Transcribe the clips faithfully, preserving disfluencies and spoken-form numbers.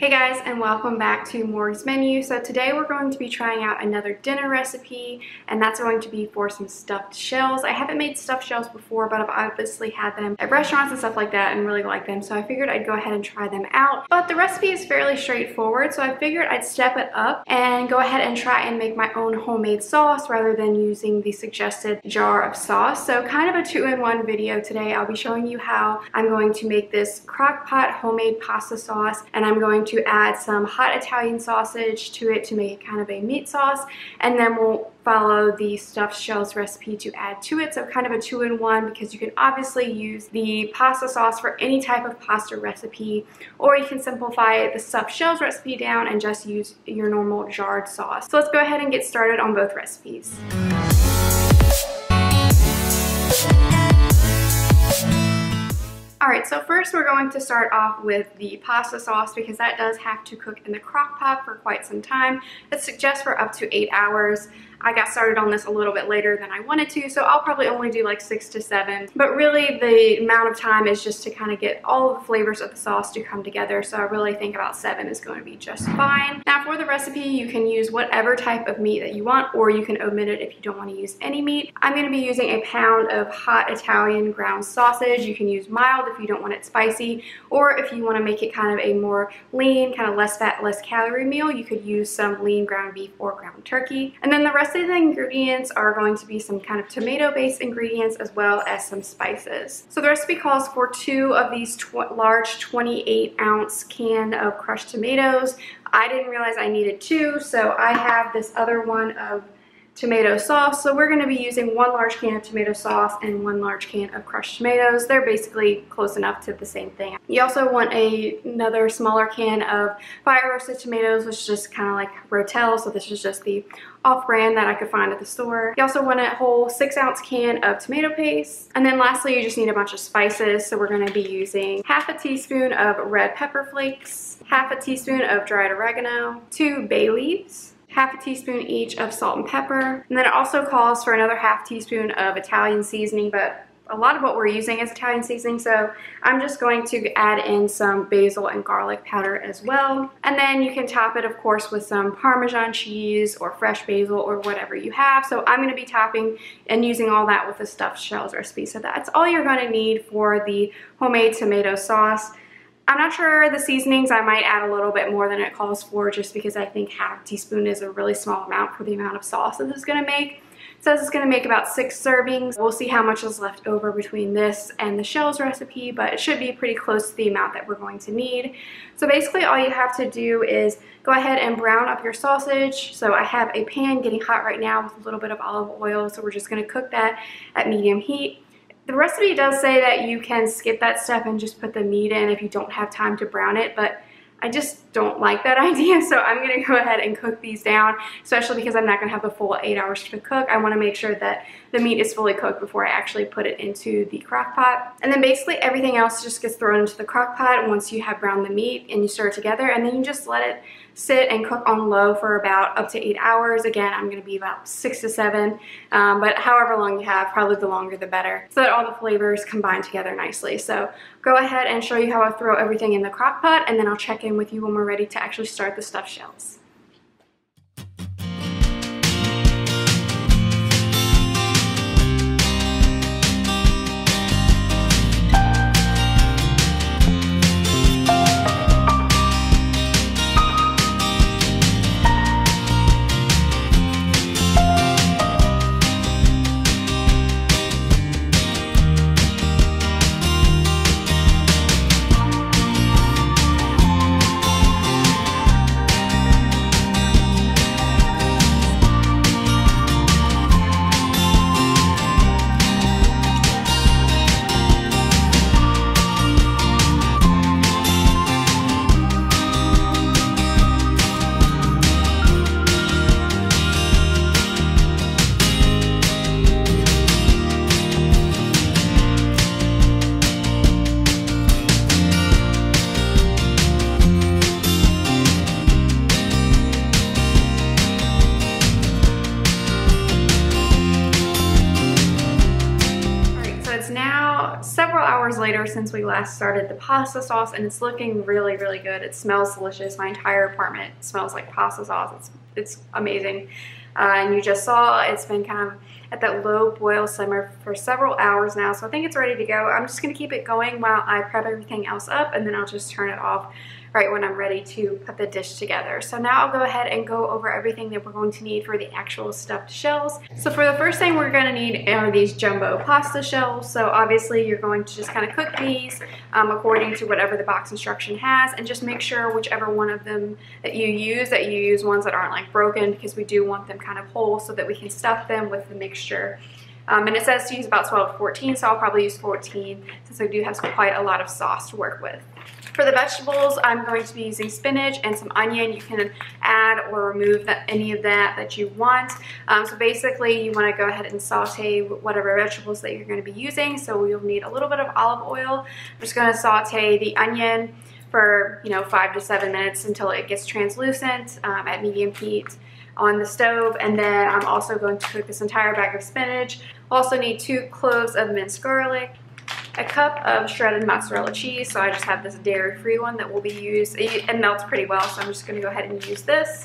Hey guys, and welcome back to Morgs' Menu. So today we're going to be trying out another dinner recipe, and that's going to be for some stuffed shells. I haven't made stuffed shells before, but I've obviously had them at restaurants and stuff like that and really like them, so I figured I'd go ahead and try them out. But the recipe is fairly straightforward, so I figured I'd step it up and go ahead and try and make my own homemade sauce rather than using the suggested jar of sauce. So kind of a two-in-one video today. I'll be showing you how I'm going to make this crock pot homemade pasta sauce, and I'm going to to add some hot Italian sausage to it to make it kind of a meat sauce, and then we'll follow the stuffed shells recipe to add to it. So kind of a two-in-one, because you can obviously use the pasta sauce for any type of pasta recipe, or you can simplify the stuffed shells recipe down and just use your normal jarred sauce. So let's go ahead and get started on both recipes. Alright, so first we're going to start off with the pasta sauce, because that does have to cook in the crock pot for quite some time. It suggests for up to eight hours. I got started on this a little bit later than I wanted to, so I'll probably only do like six to seven. But really the amount of time is just to kind of get all of the flavors of the sauce to come together, so I really think about seven is going to be just fine. Now for the recipe, you can use whatever type of meat that you want, or you can omit it if you don't want to use any meat. I'm going to be using a pound of hot Italian ground sausage. You can use mild if you don't want it spicy, or if you want to make it kind of a more lean, kind of less fat, less calorie meal, you could use some lean ground beef or ground turkey. And then the rest of the ingredients are going to be some kind of tomato-based ingredients as well as some spices. So the recipe calls for two of these tw- large twenty-eight ounce can of crushed tomatoes. I didn't realize I needed two, so I have this other one of tomato sauce. So we're going to be using one large can of tomato sauce and one large can of crushed tomatoes. They're basically close enough to the same thing. You also want a, another smaller can of fire roasted tomatoes, which is just kind of like Rotel, so this is just the off-brand that I could find at the store. You also want a whole six ounce can of tomato paste. And then lastly, you just need a bunch of spices. So we're going to be using half a teaspoon of red pepper flakes, half a teaspoon of dried oregano, two bay leaves, half a teaspoon each of salt and pepper, and then it also calls for another half teaspoon of Italian seasoning, but a lot of what we're using is Italian seasoning, so I'm just going to add in some basil and garlic powder as well. And then you can top it, of course, with some Parmesan cheese or fresh basil or whatever you have. So I'm going to be topping and using all that with the stuffed shells recipe. So that's all you're going to need for the homemade tomato sauce. I'm not sure the seasonings, I might add a little bit more than it calls for, just because I think half teaspoon is a really small amount for the amount of sauce that this is going to make. It says it's going to make about six servings. We'll see how much is left over between this and the shells recipe, but it should be pretty close to the amount that we're going to need. So basically all you have to do is go ahead and brown up your sausage. So I have a pan getting hot right now with a little bit of olive oil, so we're just going to cook that at medium heat. The recipe does say that you can skip that step and just put the meat in if you don't have time to brown it, but I just don't like that idea, so I'm going to go ahead and cook these down, especially because I'm not going to have the full eight hours to cook. I want to make sure that the meat is fully cooked before I actually put it into the crock pot. And then basically everything else just gets thrown into the crock pot once you have browned the meat, and you stir it together, and then you just let it sit and cook on low for about up to eight hours. Again, I'm going to be about six to seven, um, but however long you have, probably the longer the better, so that all the flavors combine together nicely. So go ahead and show you how I throw everything in the crock pot, and then I'll check in with you when we're ready to actually start the stuffed shells. later since we last started the pasta sauce, and it's looking really, really good. It smells delicious. My entire apartment smells like pasta sauce. It's, it's amazing. Uh, and you just saw it's been kind of at that low boil simmer for several hours now, so I think it's ready to go. I'm just going to keep it going while I prep everything else up, and then I'll just turn it off right when I'm ready to put the dish together. So now I'll go ahead and go over everything that we're going to need for the actual stuffed shells. So for the first thing we're going to need are these jumbo pasta shells. So obviously you're going to just kind of cook these um, according to whatever the box instruction has, and just make sure whichever one of them that you use, that you use ones that aren't like broken, because we do want them kind of whole so that we can stuff them with the mixture. Um, and it says to use about twelve to fourteen, so I'll probably use fourteen since I do have quite a lot of sauce to work with. For the vegetables, I'm going to be using spinach and some onion. You can add or remove that, any of that that you want. Um, so basically, you want to go ahead and saute whatever vegetables that you're going to be using. So you'll need a little bit of olive oil. I'm just going to saute the onion for, you know, five to seven minutes until it gets translucent um, at medium heat on the stove. And then I'm also going to cook this entire bag of spinach. I'll also need two cloves of minced garlic, a cup of shredded mozzarella cheese, so I just have this dairy-free one that will be used. It melts pretty well, so I'm just going to go ahead and use this.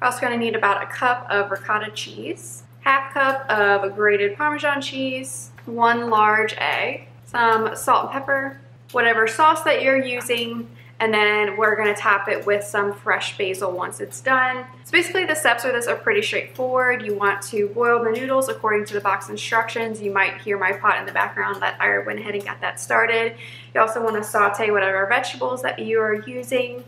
We're also going to need about a cup of ricotta cheese, half cup of grated Parmesan cheese, one large egg, some salt and pepper, whatever sauce that you're using, and then we're going to top it with some fresh basil once it's done. So basically the steps for this are pretty straightforward. You want to boil the noodles according to the box instructions. You might hear my pot in the background, that I went ahead and got that started. You also want to saute whatever vegetables that you are using.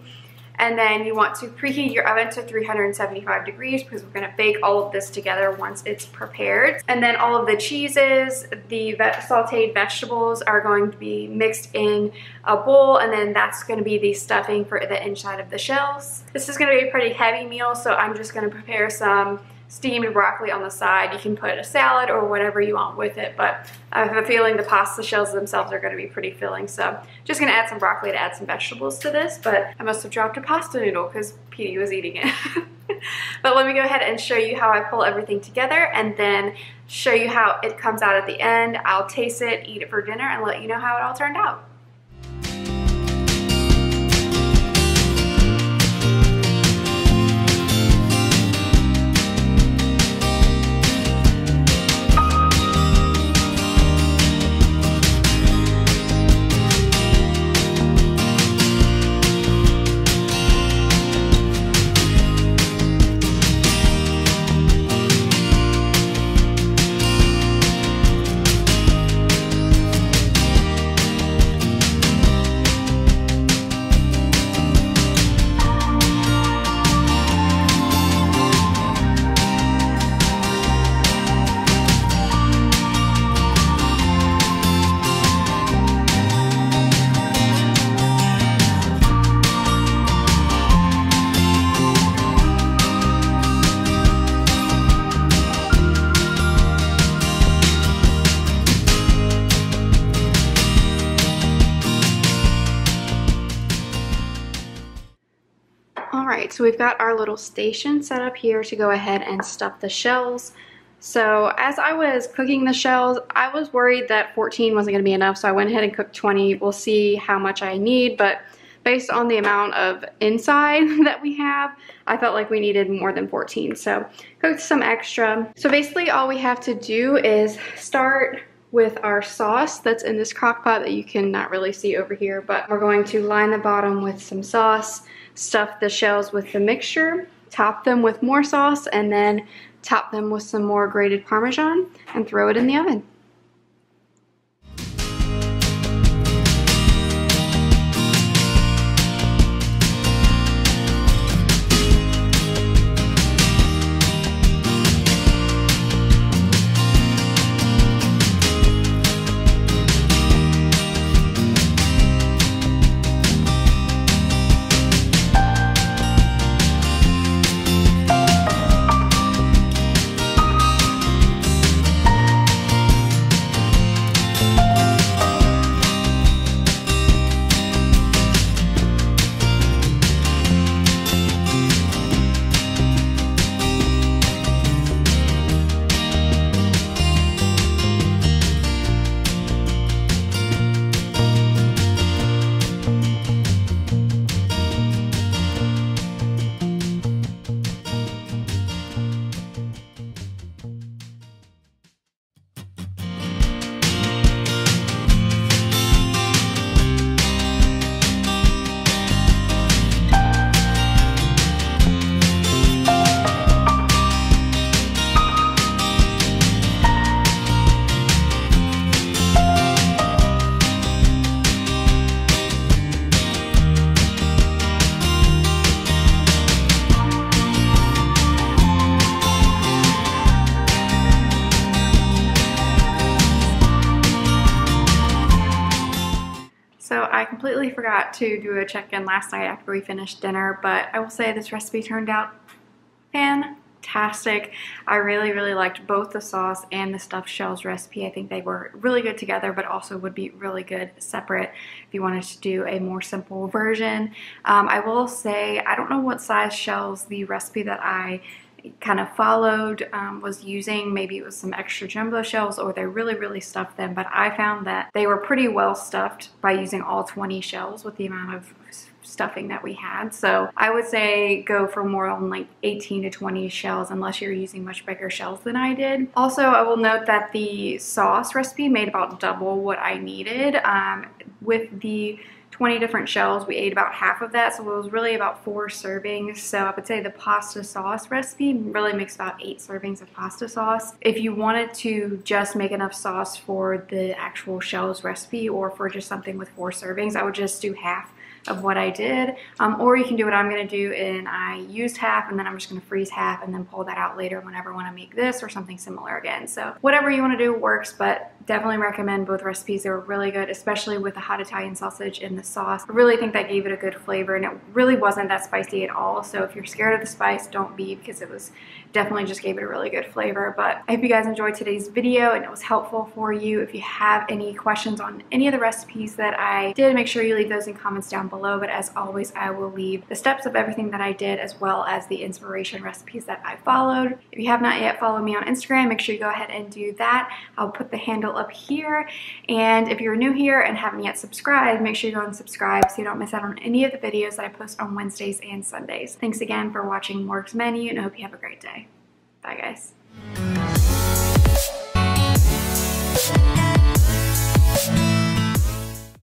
And then you want to preheat your oven to three hundred seventy-five degrees because we're going to bake all of this together once it's prepared. And then all of the cheeses, the sauteed vegetables are going to be mixed in a bowl, and then that's going to be the stuffing for the inside of the shells. This is going to be a pretty heavy meal, so I'm just going to prepare some steamed broccoli on the side. You can put a salad or whatever you want with it, but I have a feeling the pasta shells themselves are going to be pretty filling, so just going to add some broccoli to add some vegetables to this. But I must have dropped a pasta noodle because Petey was eating it. But let me go ahead and show you how I pull everything together and then show you how it comes out at the end. I'll taste it, eat it for dinner, and let you know how it all turned out. So we've got our little station set up here to go ahead and stuff the shells. So as I was cooking the shells, I was worried that fourteen wasn't going to be enough, so I went ahead and cooked twenty. We'll see how much I need, but based on the amount of inside that we have, I felt like we needed more than fourteen, so cooked some extra. So basically all we have to do is start with our sauce that's in this crock pot that you can not really see over here, but we're going to line the bottom with some sauce, stuff the shells with the mixture, top them with more sauce, and then top them with some more grated Parmesan and throw it in the oven. completely forgot to do a check-in last night after we finished dinner, but I will say this recipe turned out fantastic. I really, really liked both the sauce and the stuffed shells recipe. I think they were really good together, but also would be really good separate if you wanted to do a more simple version. Um, I will say, I don't know what size shells the recipe that I kind of followed um, was using. Maybe it was some extra jumbo shells, or they really really stuffed them, but I found that they were pretty well stuffed by using all twenty shells with the amount of stuffing that we had. So I would say go for more on like eighteen to twenty shells unless you're using much bigger shells than I did. Also, I will note that the sauce recipe made about double what I needed. Um, with the twenty different shells, we ate about half of that, so it was really about four servings. So I would say the pasta sauce recipe really makes about eight servings of pasta sauce. If you wanted to just make enough sauce for the actual shells recipe, or for just something with four servings, I would just do half of what I did, um, or you can do what I'm gonna do, and I used half, and then I'm just gonna freeze half and then pull that out later whenever I wanna make this or something similar again. So whatever you wanna do works, but definitely recommend both recipes. They were really good, especially with the hot Italian sausage in the sauce. I really think that gave it a good flavor, and it really wasn't that spicy at all. So if you're scared of the spice, don't be, because it was definitely just gave it a really good flavor. But I hope you guys enjoyed today's video and it was helpful for you. If you have any questions on any of the recipes that I did, make sure you leave those in comments down below. But as always, I will leave the steps of everything that I did, as well as the inspiration recipes that I followed. If you have not yet followed me on Instagram, make sure you go ahead and do that. I'll put the handle up here. And if you're new here and haven't yet subscribed, make sure you go and subscribe so you don't miss out on any of the videos that I post on Wednesdays and Sundays. Thanks again for watching Morgs' Menu, and I hope you have a great day. Bye guys.